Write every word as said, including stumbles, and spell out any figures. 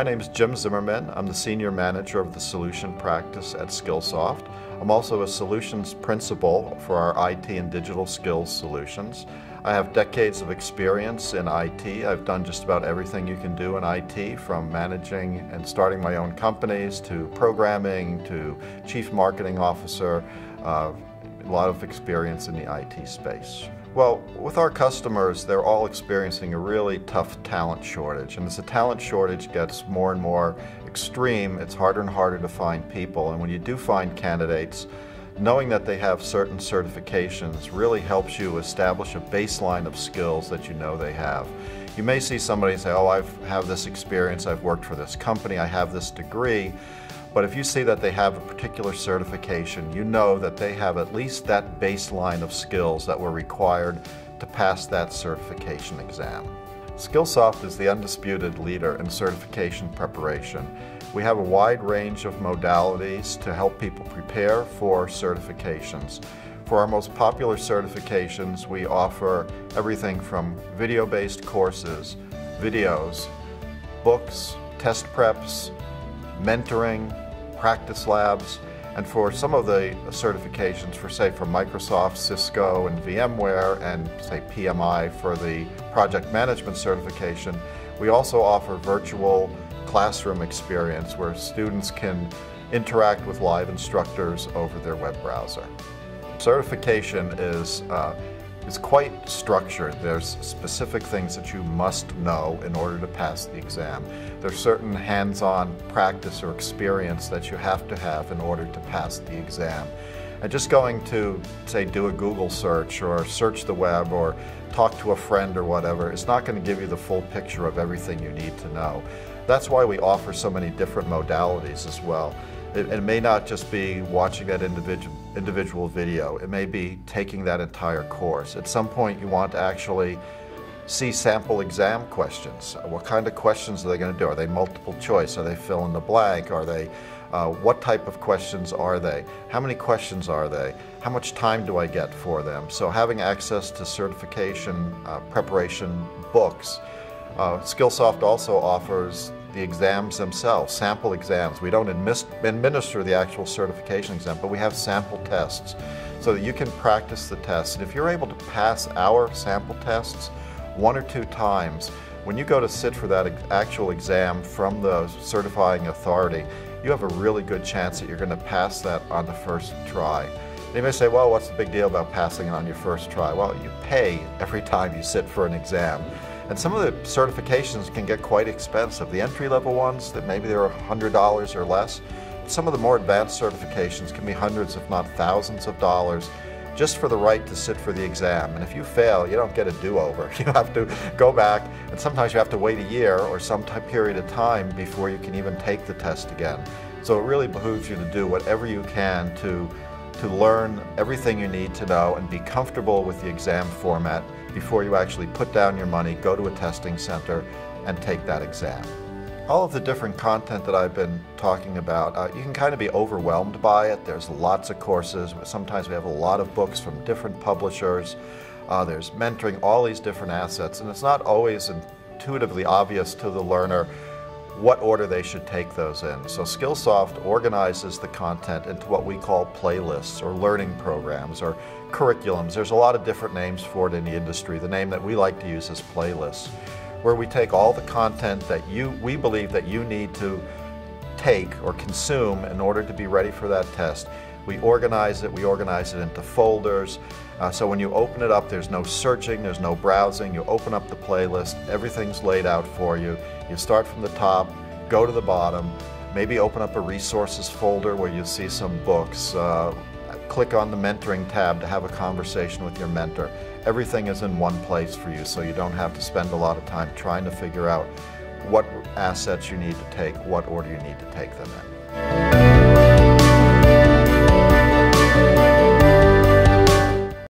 My name is Jim Zimmerman. I'm the Senior Manager of the Solution Practice at Skillsoft. I'm also a Solutions Principal for our I T and Digital Skills Solutions. I have decades of experience in I T. I've done just about everything you can do in I T, from managing and starting my own companies to programming to Chief Marketing Officer. Uh, a lot of experience in the I T space. Well, with our customers, they're all experiencing a really tough talent shortage. And as the talent shortage gets more and more extreme, it's harder and harder to find people. And when you do find candidates, knowing that they have certain certifications really helps you establish a baseline of skills that you know they have. You may see somebody say, oh, I have this experience, I've worked for this company, I have this degree. But if you see that they have a particular certification, you know that they have at least that baseline of skills that were required to pass that certification exam. Skillsoft is the undisputed leader in certification preparation. We have a wide range of modalities to help people prepare for certifications. For our most popular certifications, we offer everything from video-based courses, videos, books, test preps, mentoring, practice labs, and for some of the certifications for, say, for Microsoft, Cisco, and VMware, and, say, P M I for the project management certification, we also offer virtual classroom experience where students can interact with live instructors over their web browser. Certification is uh, It's quite structured. There's specific things that you must know in order to pass the exam. There's certain hands-on practice or experience that you have to have in order to pass the exam. And just going to, say, do a Google search or search the web or talk to a friend or whatever, it's not going to give you the full picture of everything you need to know. That's why we offer so many different modalities as well. It, it may not just be watching that individual individual video. It may be taking that entire course. At some point you want to actually see sample exam questions. What kind of questions are they going to do? Are they multiple choice? Are they fill in the blank? Are they, uh, what type of questions are they? How many questions are they? How much time do I get for them? So having access to certification uh, preparation books. Uh, Skillsoft also offers the exams themselves, sample exams. We don't administer the actual certification exam, but we have sample tests so that you can practice the tests. And if you're able to pass our sample tests one or two times, when you go to sit for that actual exam from the certifying authority, you have a really good chance that you're going to pass that on the first try. They may say, well, what's the big deal about passing it on your first try? Well, you pay every time you sit for an exam. And some of the certifications can get quite expensive. The entry-level ones, that maybe they're one hundred dollars or less. Some of the more advanced certifications can be hundreds, if not thousands of dollars, just for the right to sit for the exam. And if you fail, you don't get a do-over. You have to go back, and sometimes you have to wait a year or some period of time before you can even take the test again. So it really behooves you to do whatever you can to, to learn everything you need to know and be comfortable with the exam format before you actually put down your money, go to a testing center, and take that exam. All of the different content that I've been talking about, uh, you can kind of be overwhelmed by it. There's lots of courses. Sometimes we have a lot of books from different publishers. Uh, there's mentoring, all these different assets, and it's not always intuitively obvious to the learner what order they should take those in. So Skillsoft organizes the content into what we call playlists or learning programs or curriculums. There's a lot of different names for it in the industry. The name that we like to use is playlists, where we take all the content that you, we believe that you need to take or consume in order to be ready for that test. We organize it, we organize it into folders. Uh, so when you open it up, there's no searching, there's no browsing. You open up the playlist, everything's laid out for you. You start from the top, go to the bottom, maybe open up a resources folder where you see some books. Uh, click on the mentoring tab to have a conversation with your mentor. Everything is in one place for you, so you don't have to spend a lot of time trying to figure out what assets you need to take, what order you need to take them in.